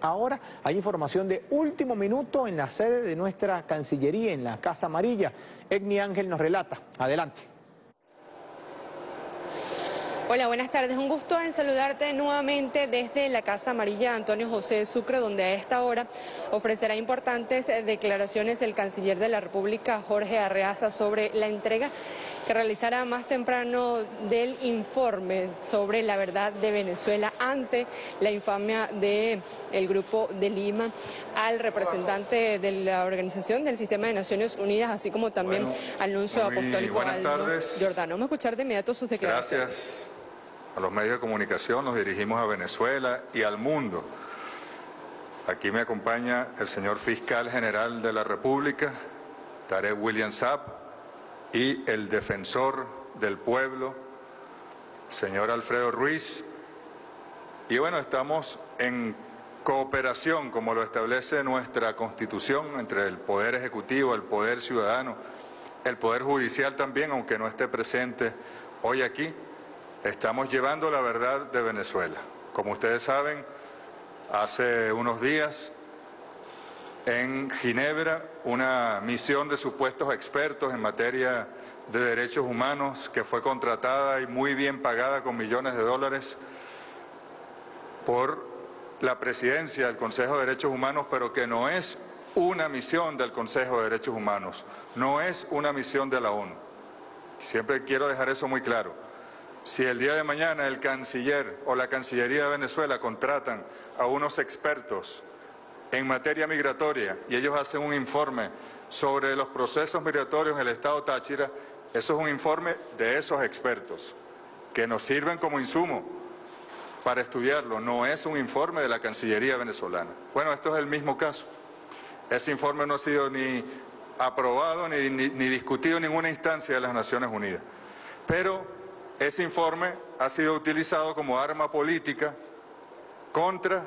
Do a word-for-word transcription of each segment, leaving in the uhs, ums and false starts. Ahora hay información de último minuto en la sede de nuestra Cancillería, en la Casa Amarilla. Egni Ángel nos relata. Adelante. Hola, buenas tardes. Un gusto en saludarte nuevamente desde la Casa Amarilla Antonio José de Sucre, donde a esta hora ofrecerá importantes declaraciones el canciller de la República, Jorge Arreaza, sobre la entrega que realizará más temprano del informe sobre la verdad de Venezuela ante la infamia del Grupo de Lima al representante de la Organización del Sistema de Naciones Unidas, así como también bueno, al nuncio apostólico Aldo Jordano. Vamos a escuchar de inmediato sus declaraciones. Gracias. A los medios de comunicación nos dirigimos a Venezuela y al mundo. Aquí me acompaña el señor Fiscal General de la República, Tarek William Saab, y el Defensor del Pueblo, señor Alfredo Ruiz. Y bueno, estamos en cooperación, como lo establece nuestra Constitución, entre el Poder Ejecutivo, el Poder Ciudadano, el Poder Judicial también, aunque no esté presente hoy aquí. Estamos llevando la verdad de Venezuela. Como ustedes saben, hace unos días en Ginebra una misión de supuestos expertos en materia de derechos humanos que fue contratada y muy bien pagada con millones de dólares por la presidencia del Consejo de Derechos Humanos, pero que no es una misión del Consejo de Derechos Humanos, no es una misión de la ONU. Siempre quiero dejar eso muy claro. Si el día de mañana el canciller o la Cancillería de Venezuela contratan a unos expertos en materia migratoria y ellos hacen un informe sobre los procesos migratorios en el Estado Táchira, eso es un informe de esos expertos que nos sirven como insumo para estudiarlo, no es un informe de la Cancillería venezolana. Bueno, esto es el mismo caso. Ese informe no ha sido ni aprobado ni, ni, ni discutido en ninguna instancia de las Naciones Unidas. Pero ese informe ha sido utilizado como arma política contra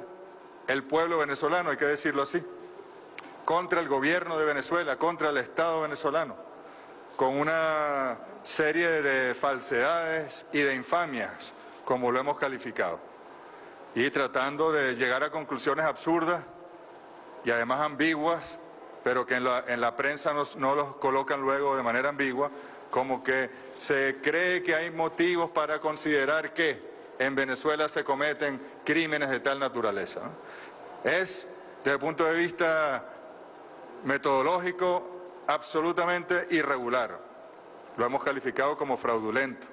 el pueblo venezolano, hay que decirlo así, contra el gobierno de Venezuela, contra el Estado venezolano, con una serie de falsedades y de infamias, como lo hemos calificado, y tratando de llegar a conclusiones absurdas y además ambiguas, pero que en la, en la prensa nos, no los colocan luego de manera ambigua, como que se cree que hay motivos para considerar que en Venezuela se cometen crímenes de tal naturaleza, ¿no? Es, desde el punto de vista metodológico, absolutamente irregular. Lo hemos calificado como fraudulento.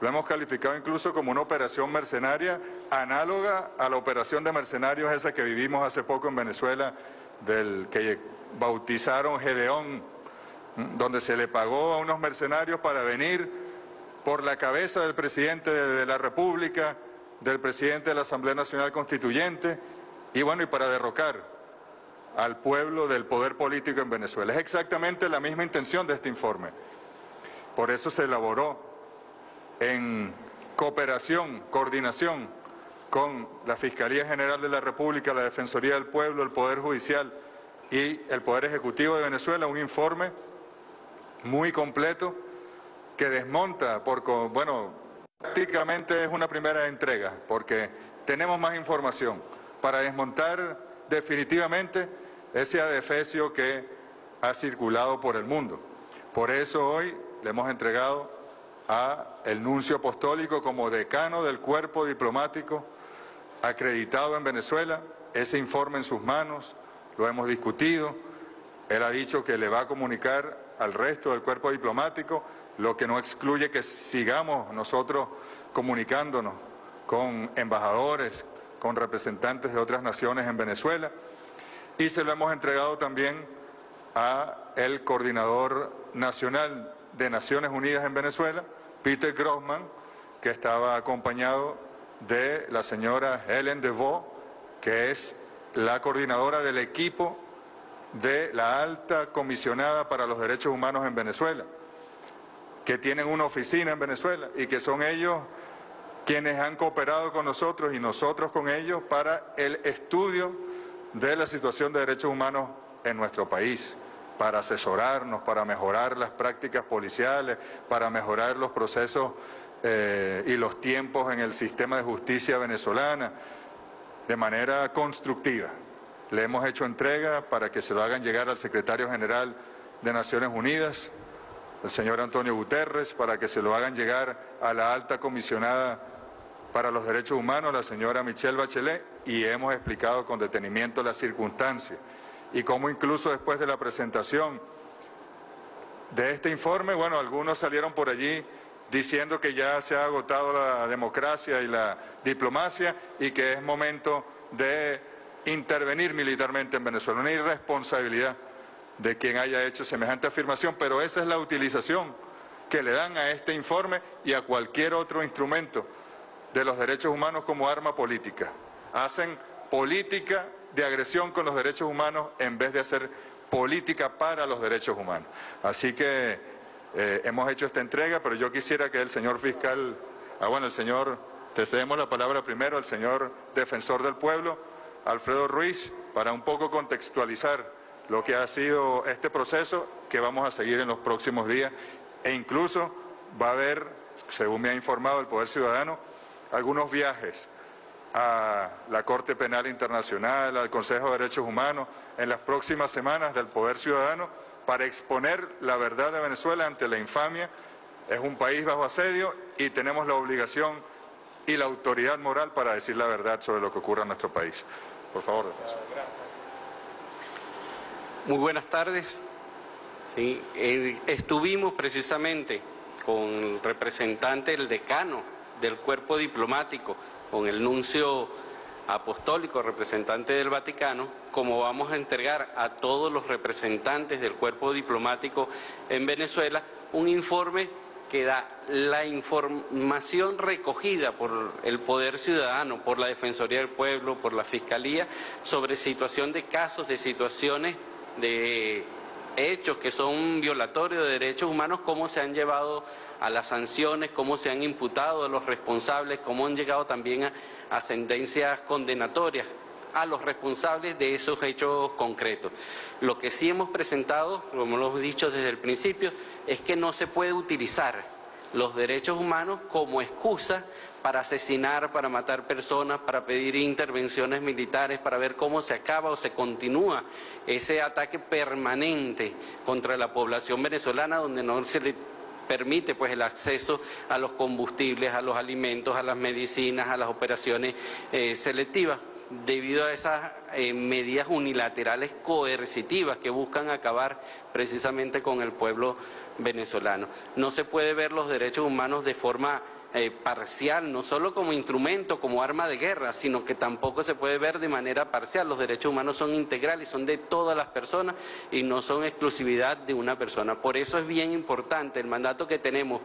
Lo hemos calificado incluso como una operación mercenaria análoga a la operación de mercenarios esa que vivimos hace poco en Venezuela, del que bautizaron Gedeón, donde se le pagó a unos mercenarios para venir por la cabeza del presidente de la República, del presidente de la Asamblea Nacional Constituyente, y bueno, y para derrocar al pueblo del poder político en Venezuela. Es exactamente la misma intención de este informe. Por eso se elaboró en cooperación, coordinación con la Fiscalía General de la República, la Defensoría del Pueblo, el Poder Judicial y el Poder Ejecutivo de Venezuela, un informe muy completo, que desmonta, por, bueno, prácticamente es una primera entrega, porque tenemos más información para desmontar definitivamente ese adefesio que ha circulado por el mundo. Por eso hoy le hemos entregado al nuncio apostólico como decano del cuerpo diplomático acreditado en Venezuela, ese informe en sus manos, lo hemos discutido, él ha dicho que le va a comunicar al resto del cuerpo diplomático, lo que no excluye que sigamos nosotros comunicándonos con embajadores, con representantes de otras naciones en Venezuela, y se lo hemos entregado también al coordinador nacional de Naciones Unidas en Venezuela, Peter Grossman, que estaba acompañado de la señora Helen DeVoe, que es la coordinadora del equipo de la alta comisionada para los derechos humanos en Venezuela, que tienen una oficina en Venezuela y que son ellos quienes han cooperado con nosotros y nosotros con ellos para el estudio de la situación de derechos humanos en nuestro país, para asesorarnos, para mejorar las prácticas policiales, para mejorar los procesos eh, y los tiempos en el sistema de justicia venezolana, de manera constructiva. Le hemos hecho entrega para que se lo hagan llegar al secretario general de Naciones Unidas, el señor Antonio Guterres, para que se lo hagan llegar a la alta comisionada para los derechos humanos, la señora Michelle Bachelet, y hemos explicado con detenimiento las circunstancias y cómo incluso después de la presentación de este informe, bueno, algunos salieron por allí diciendo que ya se ha agotado la democracia y la diplomacia y que es momento de intervenir militarmente en Venezuela. Una irresponsabilidad de quien haya hecho semejante afirmación, pero esa es la utilización que le dan a este informe y a cualquier otro instrumento de los derechos humanos como arma política. Hacen política de agresión con los derechos humanos en vez de hacer política para los derechos humanos. Así que eh, hemos hecho esta entrega, pero yo quisiera que el señor fiscal, ah bueno, el señor, te cedemos la palabra primero al señor defensor del pueblo, Alfredo Ruiz, para un poco contextualizar lo que ha sido este proceso que vamos a seguir en los próximos días, e incluso va a haber, según me ha informado el Poder Ciudadano, algunos viajes a la Corte Penal Internacional, al Consejo de Derechos Humanos, en las próximas semanas del Poder Ciudadano, para exponer la verdad de Venezuela ante la infamia. Es un país bajo asedio y tenemos la obligación y la autoridad moral para decir la verdad sobre lo que ocurre en nuestro país. Por favor, defensor. Gracias. Muy buenas tardes. Sí, eh, estuvimos precisamente con el representante, el decano del cuerpo diplomático, con el nuncio apostólico, representante del Vaticano, como vamos a entregar a todos los representantes del cuerpo diplomático en Venezuela un informe que da la información recogida por el Poder Ciudadano, por la Defensoría del Pueblo, por la Fiscalía, sobre situación de casos, de situaciones de hechos que son violatorios de derechos humanos, cómo se han llevado a las sanciones, cómo se han imputado a los responsables, cómo han llegado también a, a sentencias condenatorias a los responsables de esos hechos concretos. Lo que sí hemos presentado, como lo hemos dicho desde el principio, es que no se puede utilizar los derechos humanos como excusa para asesinar, para matar personas, para pedir intervenciones militares, para ver cómo se acaba o se continúa ese ataque permanente contra la población venezolana, donde no se le permite pues el acceso a los combustibles, a los alimentos, a las medicinas, a las operaciones eh, selectivas, debido a esas eh, medidas unilaterales coercitivas que buscan acabar precisamente con el pueblo venezolano. No se puede ver los derechos humanos de forma eh, parcial, no solo como instrumento, como arma de guerra, sino que tampoco se puede ver de manera parcial. Los derechos humanos son integrales, son de todas las personas y no son exclusividad de una persona. Por eso es bien importante el mandato que tenemos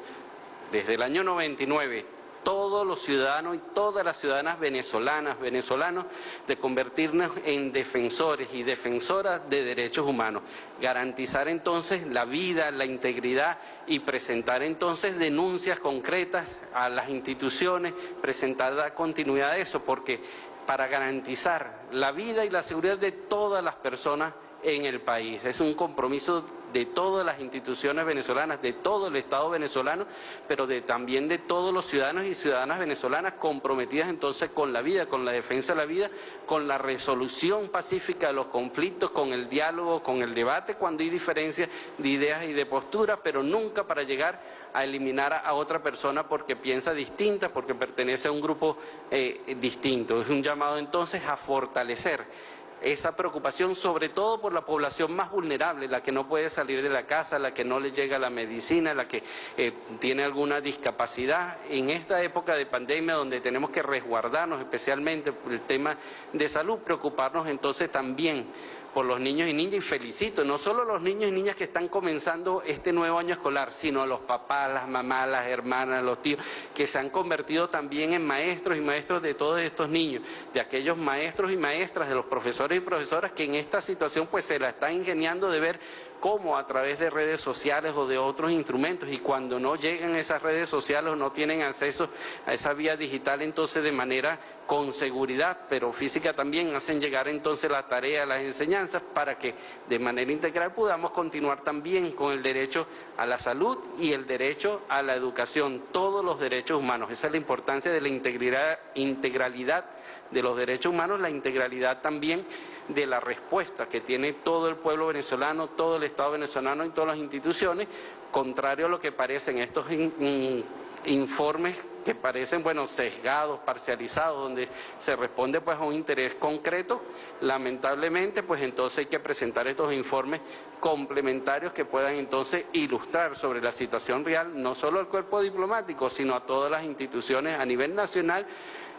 desde el año noventa y nueve, todos los ciudadanos y todas las ciudadanas venezolanas, venezolanos, de convertirnos en defensores y defensoras de derechos humanos, garantizar entonces la vida, la integridad y presentar entonces denuncias concretas a las instituciones, presentar la continuidad de eso, porque para garantizar la vida y la seguridad de todas las personas en el país. Es un compromiso de todas las instituciones venezolanas, de todo el Estado venezolano, pero de, también de todos los ciudadanos y ciudadanas venezolanas comprometidas entonces con la vida, con la defensa de la vida, con la resolución pacífica de los conflictos, con el diálogo, con el debate, cuando hay diferencias de ideas y de posturas, pero nunca para llegar a eliminar a otra persona porque piensa distinta, porque pertenece a un grupo eh, distinto. Es un llamado entonces a fortalecer esa preocupación, sobre todo por la población más vulnerable, la que no puede salir de la casa, la que no le llega la medicina, la que eh, tiene alguna discapacidad. En esta época de pandemia, donde tenemos que resguardarnos especialmente por el tema de salud, preocuparnos entonces también por los niños y niñas, y felicito no solo a los niños y niñas que están comenzando este nuevo año escolar, sino a los papás, las mamás, las hermanas, los tíos, que se han convertido también en maestros y maestros de todos estos niños, de aquellos maestros y maestras, de los profesores y profesoras que en esta situación pues se la están ingeniando de ver como a través de redes sociales o de otros instrumentos, y cuando no llegan a esas redes sociales o no tienen acceso a esa vía digital, entonces de manera con seguridad, pero física también, hacen llegar entonces la tarea, las enseñanzas, para que de manera integral podamos continuar también con el derecho a la salud y el derecho a la educación, todos los derechos humanos. Esa es la importancia de la integridad, integralidad de los derechos humanos, la integralidad también de la respuesta que tiene todo el pueblo venezolano, todo el Estado venezolano y todas las instituciones, contrario a lo que parecen estos in, in, informes que parecen, bueno, sesgados, parcializados, donde se responde pues a un interés concreto. Lamentablemente, pues entonces hay que presentar estos informes complementarios que puedan entonces ilustrar sobre la situación real, no solo al cuerpo diplomático, sino a todas las instituciones a nivel nacional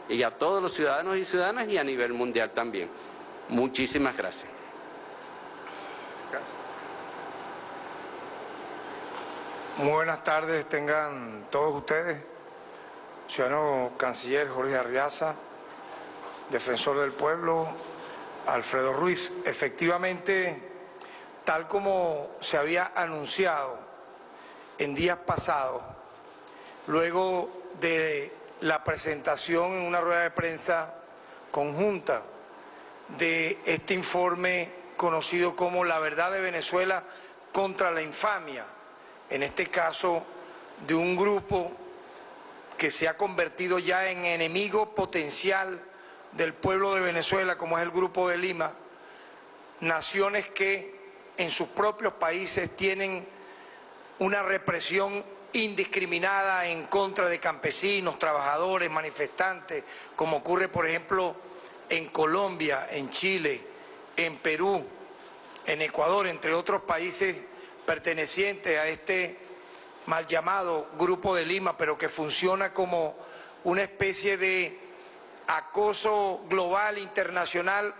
y a todos los ciudadanos y ciudadanas y a nivel mundial también. Muchísimas gracias. Muy buenas tardes tengan todos ustedes, ciudadano canciller Jorge Arreaza, defensor del pueblo Alfredo Ruiz. Efectivamente, tal como se había anunciado en días pasados, luego de la presentación en una rueda de prensa conjunta de este informe conocido como La Verdad de Venezuela contra la infamia, en este caso de un grupo que se ha convertido ya en enemigo potencial del pueblo de Venezuela, como es el Grupo de Lima, naciones que en sus propios países tienen una represión indiscriminada en contra de campesinos, trabajadores, manifestantes, como ocurre por ejemplo en Colombia, en Chile, en Perú, en Ecuador, entre otros países pertenecientes a este mal llamado Grupo de Lima, pero que funciona como una especie de acoso global, internacional,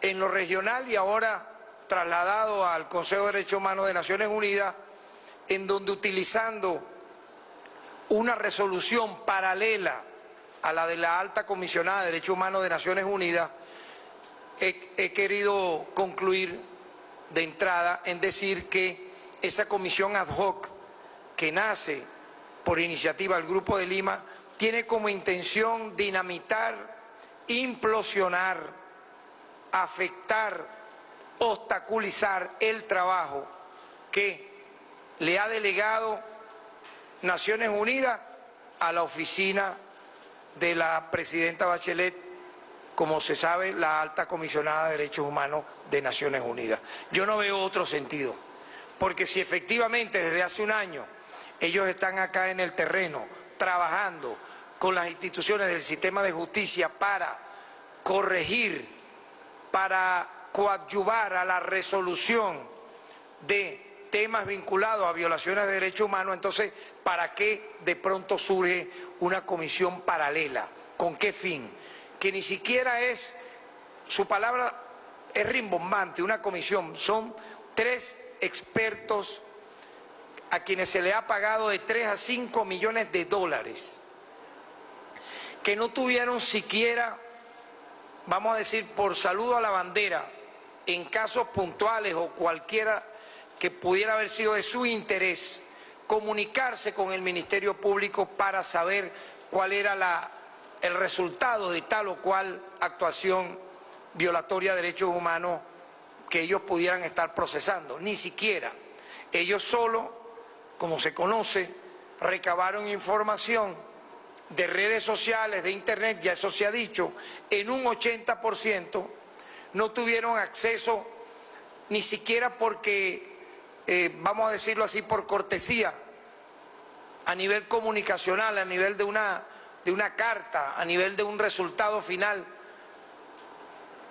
en lo regional y ahora trasladado al Consejo de Derechos Humanos de Naciones Unidas, en donde utilizando una resolución paralela a la de la Alta Comisionada de Derechos Humanos de Naciones Unidas, he, he querido concluir de entrada en decir que esa comisión ad hoc que nace por iniciativa del Grupo de Lima tiene como intención dinamitar, implosionar, afectar, obstaculizar el trabajo que le ha delegado Naciones Unidas a la oficina de la presidenta Bachelet, como se sabe, la alta comisionada de Derechos Humanos de Naciones Unidas. Yo no veo otro sentido, porque si efectivamente desde hace un año ellos están acá en el terreno trabajando con las instituciones del sistema de justicia para corregir, para coadyuvar a la resolución de temas vinculados a violaciones de derechos humanos, entonces, ¿para qué de pronto surge una comisión paralela? ¿Con qué fin? Que ni siquiera es, su palabra es rimbombante, una comisión, son tres expertos a quienes se le ha pagado de tres a cinco millones de dólares, que no tuvieron siquiera, vamos a decir, por saludo a la bandera, en casos puntuales o cualquiera que pudiera haber sido de su interés, comunicarse con el Ministerio Público para saber cuál era la el resultado de tal o cual actuación violatoria de derechos humanos que ellos pudieran estar procesando. Ni siquiera. Ellos solo, como se conoce, recabaron información de redes sociales, de internet, ya eso se ha dicho, en un ochenta por ciento no tuvieron acceso, ni siquiera porque, eh, vamos a decirlo así, por cortesía, a nivel comunicacional, a nivel de una... de una carta, a nivel de un resultado final,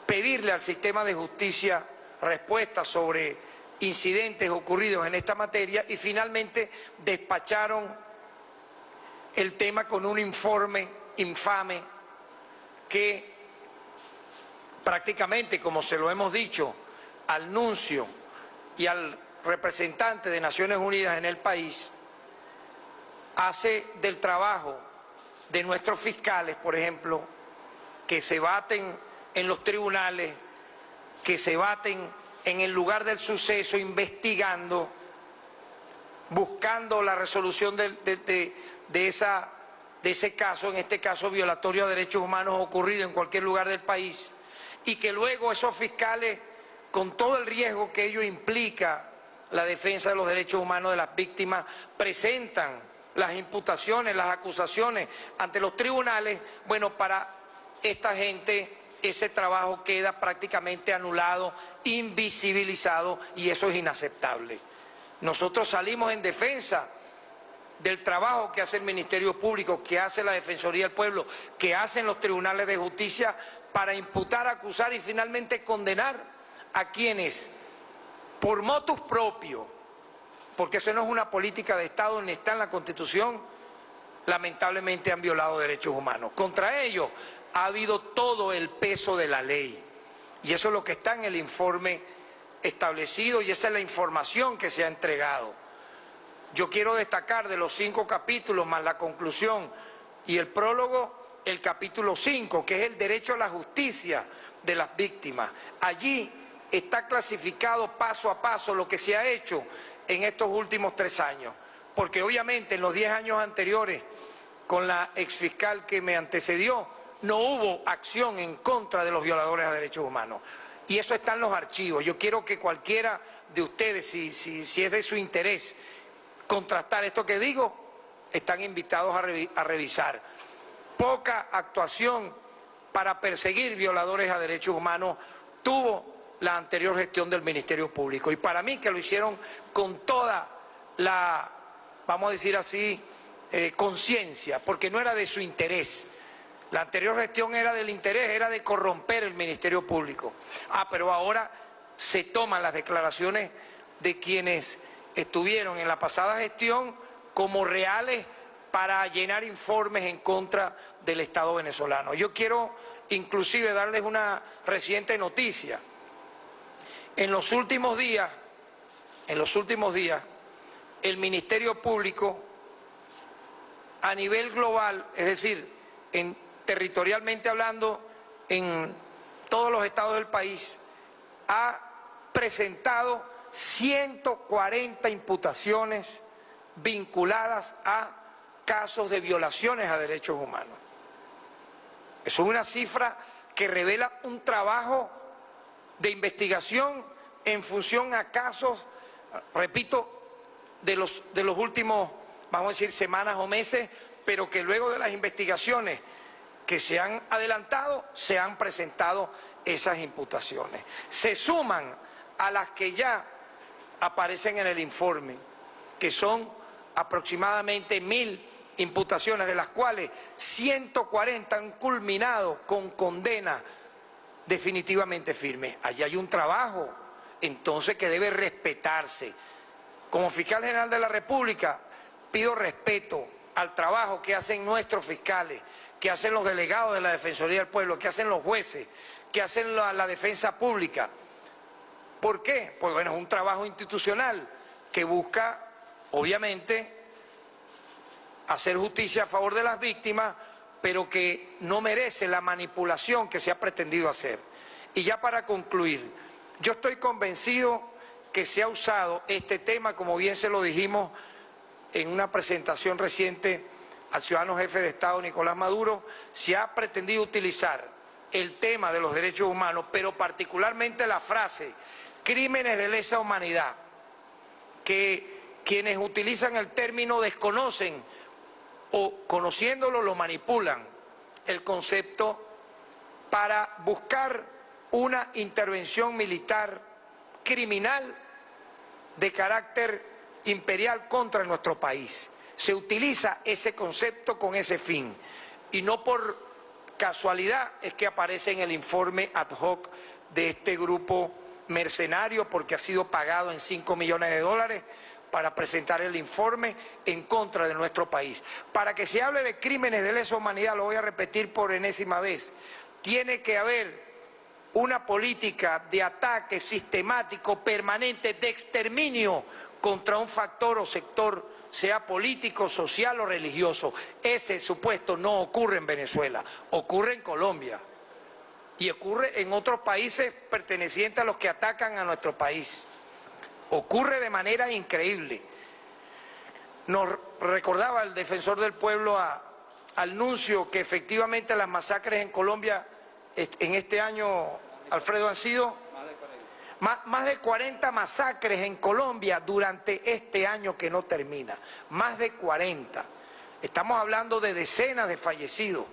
pedirle al sistema de justicia respuestas sobre incidentes ocurridos en esta materia, y finalmente despacharon el tema con un informe infame que prácticamente, como se lo hemos dicho al nuncio y al representante de Naciones Unidas en el país, hace del trabajo de nuestros fiscales, por ejemplo, que se baten en los tribunales, que se baten en el lugar del suceso, investigando, buscando la resolución de, de, de, de, esa, de ese caso, en este caso violatorio a derechos humanos ocurrido en cualquier lugar del país, y que luego esos fiscales, con todo el riesgo que ello implica la defensa de los derechos humanos de las víctimas, presentan las imputaciones, las acusaciones ante los tribunales. Bueno, para esta gente ese trabajo queda prácticamente anulado, invisibilizado, y eso es inaceptable. Nosotros salimos en defensa del trabajo que hace el Ministerio Público, que hace la Defensoría del Pueblo, que hacen los tribunales de justicia para imputar, acusar y finalmente condenar a quienes, por motus propio, porque eso no es una política de Estado ni está en la Constitución, lamentablemente han violado derechos humanos. Contra ellos ha habido todo el peso de la ley, y eso es lo que está en el informe establecido y esa es la información que se ha entregado. Yo quiero destacar de los cinco capítulos más la conclusión y el prólogo, el capítulo cinco, que es el derecho a la justicia de las víctimas. Allí está clasificado paso a paso lo que se ha hecho en estos últimos tres años, porque obviamente en los diez años anteriores, con la exfiscal que me antecedió, no hubo acción en contra de los violadores a derechos humanos. Y eso está en los archivos. Yo quiero que cualquiera de ustedes, si, si, si es de su interés contrastar esto que digo, están invitados a, revi- a revisar. Poca actuación para perseguir violadores a derechos humanos tuvo la anterior gestión del Ministerio Público. Y para mí, que lo hicieron con toda la, vamos a decir así, eh, conciencia, porque no era de su interés. La anterior gestión era del interés, era de corromper el Ministerio Público. Ah, pero ahora se toman las declaraciones de quienes estuvieron en la pasada gestión como reales para llenar informes en contra del Estado venezolano. Yo quiero inclusive darles una reciente noticia. En los últimos días, en los últimos días, el Ministerio Público a nivel global, es decir, en territorialmente hablando, en todos los estados del país, ha presentado ciento cuarenta imputaciones vinculadas a casos de violaciones a derechos humanos. Eso es una cifra que revela un trabajo de investigación en función a casos, repito, de los, de los últimos, vamos a decir, semanas o meses, pero que luego de las investigaciones que se han adelantado, se han presentado esas imputaciones. Se suman a las que ya aparecen en el informe, que son aproximadamente mil imputaciones, de las cuales ciento cuarenta han culminado con condena definitivamente firme. Allí hay un trabajo, entonces, que debe respetarse. Como fiscal general de la República, pido respeto al trabajo que hacen nuestros fiscales, que hacen los delegados de la Defensoría del Pueblo, que hacen los jueces, que hacen la, la defensa pública. ¿Por qué? Pues bueno, es un trabajo institucional que busca, obviamente, hacer justicia a favor de las víctimas, pero que no merece la manipulación que se ha pretendido hacer. Y ya para concluir, yo estoy convencido que se ha usado este tema, como bien se lo dijimos en una presentación reciente al ciudadano jefe de Estado Nicolás Maduro, se ha pretendido utilizar el tema de los derechos humanos, pero particularmente la frase crímenes de lesa humanidad, que quienes utilizan el término desconocen o conociéndolo lo manipulan el concepto para buscar una intervención militar criminal de carácter imperial contra nuestro país. Se utiliza ese concepto con ese fin, y no por casualidad es que aparece en el informe ad hoc de este grupo mercenario, porque ha sido pagado en cinco millones de dólares para presentar el informe en contra de nuestro país. Para que se hable de crímenes de lesa humanidad, lo voy a repetir por enésima vez, tiene que haber una política de ataque sistemático, permanente, de exterminio contra un factor o sector, sea político, social o religioso. Ese supuesto no ocurre en Venezuela, ocurre en Colombia, y ocurre en otros países pertenecientes a los que atacan a nuestro país. Ocurre de manera increíble. Nos recordaba el defensor del pueblo a, al nuncio que efectivamente las masacres en Colombia en este año, Alfredo, han sido más, más de cuarenta masacres en Colombia durante este año que no termina. Más de cuarenta. Estamos hablando de decenas de fallecidos.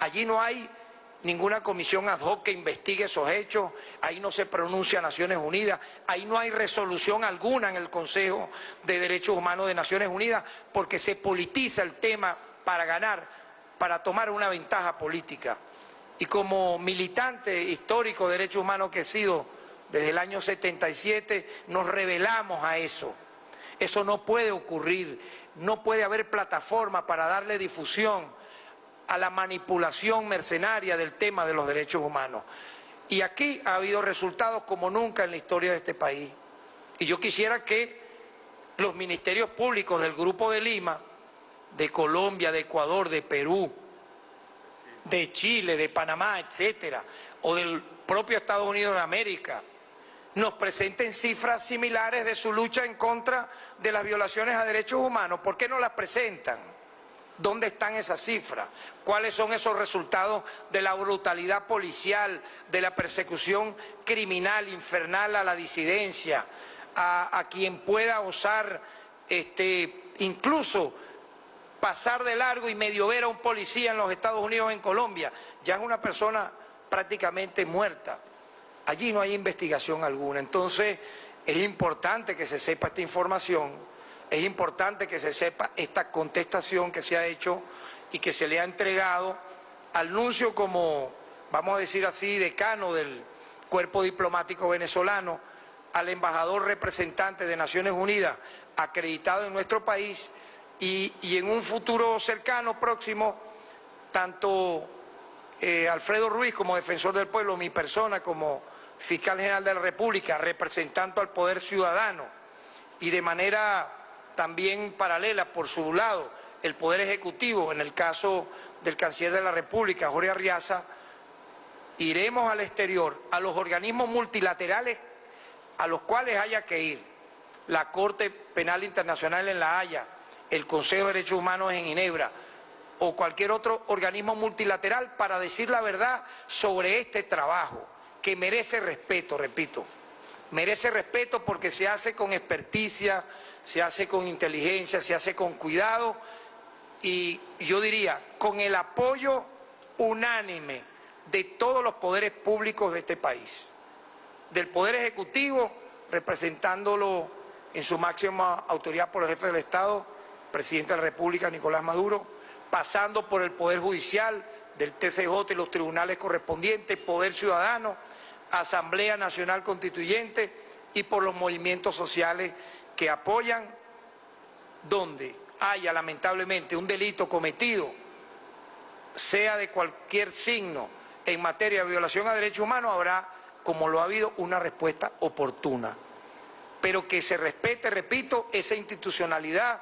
Allí no hay ninguna comisión ad hoc que investigue esos hechos, ahí no se pronuncia Naciones Unidas, ahí no hay resolución alguna en el Consejo de Derechos Humanos de Naciones Unidas, porque se politiza el tema para ganar, para tomar una ventaja política. Y como militante histórico de derechos humanos que he sido desde el año setenta y siete, nos rebelamos a eso. Eso no puede ocurrir, no puede haber plataforma para darle difusión a la manipulación mercenaria del tema de los derechos humanos. Y aquí ha habido resultados como nunca en la historia de este país. Y yo quisiera que los ministerios públicos del Grupo de Lima, de Colombia, de Ecuador, de Perú, de Chile, de Panamá, etcétera, o del propio Estados Unidos de América, nos presenten cifras similares de su lucha en contra de las violaciones a derechos humanos. ¿Por qué no las presentan? ¿Dónde están esas cifras? ¿Cuáles son esos resultados de la brutalidad policial, de la persecución criminal, infernal a la disidencia, a, a quien pueda osar este, incluso pasar de largo y medio ver a un policía en los Estados Unidos, en Colombia? Ya es una persona prácticamente muerta. Allí no hay investigación alguna. Entonces es importante que se sepa esta información. Es importante que se sepa esta contestación que se ha hecho y que se le ha entregado al nuncio como, vamos a decir así, decano del cuerpo diplomático venezolano, al embajador representante de Naciones Unidas acreditado en nuestro país y, y en un futuro cercano, próximo, tanto eh, Alfredo Ruiz como defensor del pueblo, mi persona como fiscal general de la República, representando al poder ciudadano y de manera también paralela, por su lado, el Poder Ejecutivo, en el caso del Canciller de la República, Jorge Arreaza, iremos al exterior, a los organismos multilaterales a los cuales haya que ir, la Corte Penal Internacional en La Haya, el Consejo de Derechos Humanos en Ginebra, o cualquier otro organismo multilateral para decir la verdad sobre este trabajo, que merece respeto, repito. Merece respeto porque se hace con experticia, se hace con inteligencia, se hace con cuidado y yo diría con el apoyo unánime de todos los poderes públicos de este país. Del Poder Ejecutivo, representándolo en su máxima autoridad por el jefe del Estado, presidente de la República, Nicolás Maduro, pasando por el Poder Judicial, del T S J y los tribunales correspondientes, Poder Ciudadano, Asamblea Nacional Constituyente y por los movimientos sociales que apoyan donde haya lamentablemente un delito cometido, sea de cualquier signo en materia de violación a derechos humanos, habrá, como lo ha habido, una respuesta oportuna. Pero que se respete, repito, esa institucionalidad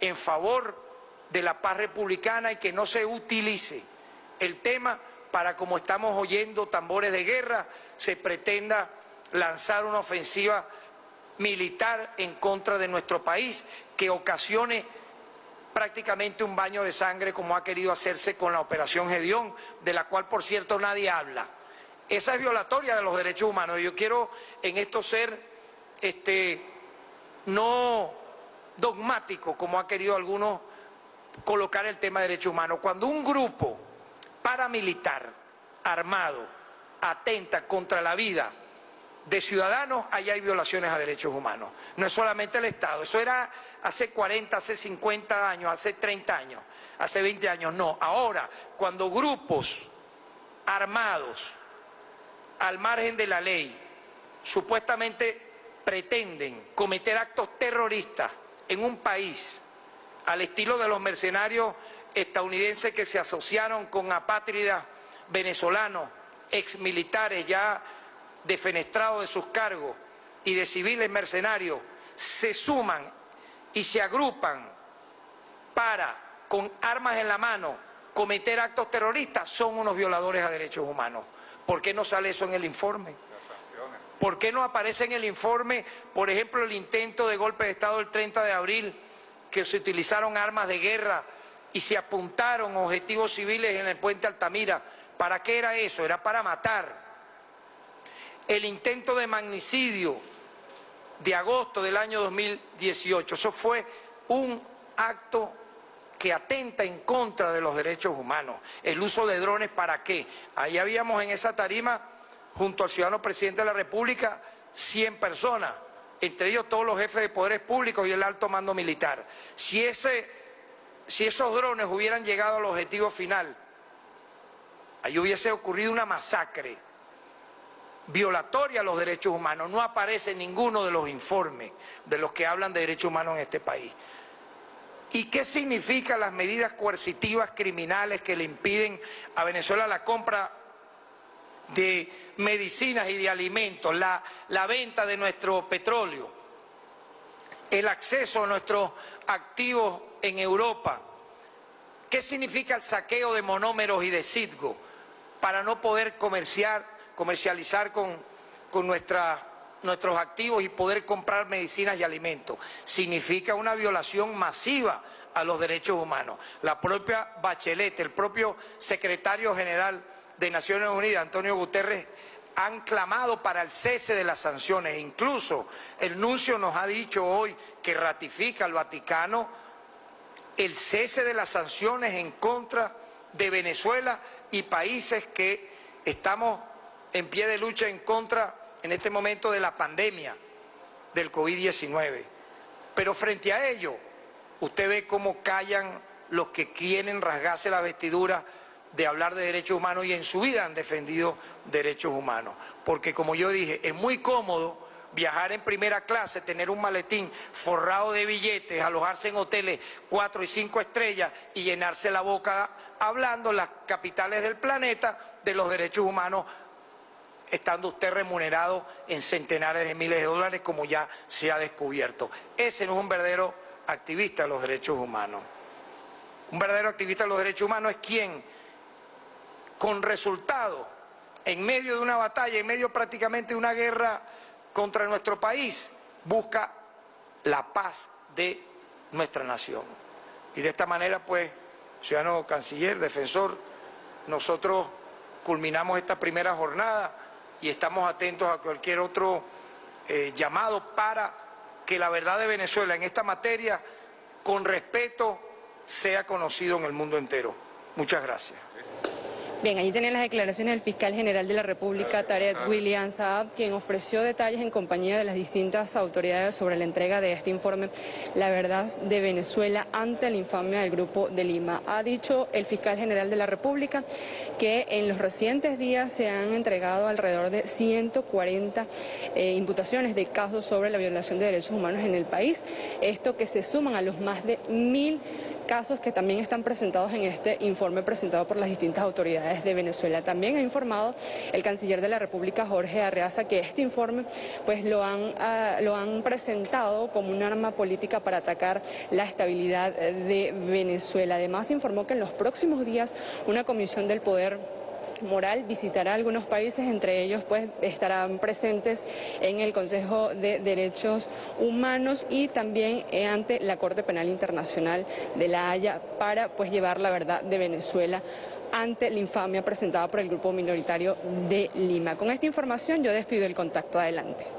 en favor de la paz republicana y que no se utilice el tema para, como estamos oyendo tambores de guerra, se pretenda lanzar una ofensiva militar en contra de nuestro país que ocasione prácticamente un baño de sangre como ha querido hacerse con la operación Gedeón, de la cual, por cierto, nadie habla. Esa es violatoria de los derechos humanos. Yo quiero en esto ser este, no dogmático, como ha querido algunos colocar el tema de derechos humanos. Cuando un grupo paramilitar armado atenta contra la vida de ciudadanos, allá hay violaciones a derechos humanos. No es solamente el Estado, eso era hace cuarenta, hace cincuenta años, hace treinta años, hace veinte años, no. Ahora, cuando grupos armados al margen de la ley supuestamente pretenden cometer actos terroristas en un país, al estilo de los mercenarios estadounidenses que se asociaron con apátridas venezolanos, exmilitares ya defenestrados de sus cargos y de civiles mercenarios, se suman y se agrupan para, con armas en la mano, cometer actos terroristas, son unos violadores a derechos humanos. ¿Por qué no sale eso en el informe? ¿Por qué no aparece en el informe, por ejemplo, el intento de golpe de Estado del treinta de abril, que se utilizaron armas de guerra y se apuntaron objetivos civiles en el puente Altamira? ¿Para qué era eso? Era para matar. El intento de magnicidio de agosto del año dos mil dieciocho, eso fue un acto que atenta en contra de los derechos humanos. El uso de drones, ¿para qué? Ahí habíamos en esa tarima, junto al ciudadano presidente de la República, cien personas, entre ellos todos los jefes de poderes públicos y el alto mando militar. Si, ese, si esos drones hubieran llegado al objetivo final, ahí hubiese ocurrido una masacre violatoria a los derechos humanos. No aparece en ninguno de los informes de los que hablan de derechos humanos en este país. ¿Y qué significan las medidas coercitivas criminales que le impiden a Venezuela la compra de medicinas y de alimentos, la, la venta de nuestro petróleo, el acceso a nuestros activos en Europa? ¿Qué significa el saqueo de Monomeros y de Citgo para no poder comerciar, comercializar con, con nuestra, nuestros activos y poder comprar medicinas y alimentos? Significa una violación masiva a los derechos humanos. La propia Bachelet, el propio secretario general de Naciones Unidas, Antonio Guterres, han clamado para el cese de las sanciones. Incluso el nuncio nos ha dicho hoy que ratifica al Vaticano el cese de las sanciones en contra de Venezuela y países que estamos en pie de lucha en contra, en este momento, de la pandemia del COVID diecinueve. Pero frente a ello, usted ve cómo callan los que quieren rasgarse la vestidura de hablar de derechos humanos y en su vida han defendido derechos humanos. Porque como yo dije, es muy cómodo viajar en primera clase, tener un maletín forrado de billetes, alojarse en hoteles cuatro y cinco estrellas y llenarse la boca hablando en las capitales del planeta de los derechos humanos, estando usted remunerado en centenares de miles de dólares, como ya se ha descubierto. Ese no es un verdadero activista de los derechos humanos. Un verdadero activista de los derechos humanos es quien, con resultado, en medio de una batalla, en medio prácticamente de una guerra contra nuestro país, busca la paz de nuestra nación. Y de esta manera, pues, ciudadano canciller, defensor, nosotros culminamos esta primera jornada y estamos atentos a cualquier otro eh, llamado para que la verdad de Venezuela en esta materia, con respeto, sea conocido en el mundo entero. Muchas gracias. Bien, allí tienen las declaraciones del fiscal general de la República, Tarek William Saab, quien ofreció detalles en compañía de las distintas autoridades sobre la entrega de este informe, La Verdad de Venezuela, ante la infamia del Grupo de Lima. Ha dicho el fiscal general de la República que en los recientes días se han entregado alrededor de ciento cuarenta eh, imputaciones de casos sobre la violación de derechos humanos en el país, esto que se suman a los más de mil casos que también están presentados en este informe presentado por las distintas autoridades de Venezuela. También ha informado el canciller de la República, Jorge Arreaza, que este informe pues lo han, uh, lo han presentado como un arma política para atacar la estabilidad de Venezuela. Además, informó que en los próximos días una comisión del poder moral visitará algunos países, entre ellos pues estarán presentes en el Consejo de Derechos Humanos y también ante la Corte Penal Internacional de La Haya para pues llevar la verdad de Venezuela ante la infamia presentada por el grupo minoritario de Lima. Con esta información yo despido el contacto. Adelante.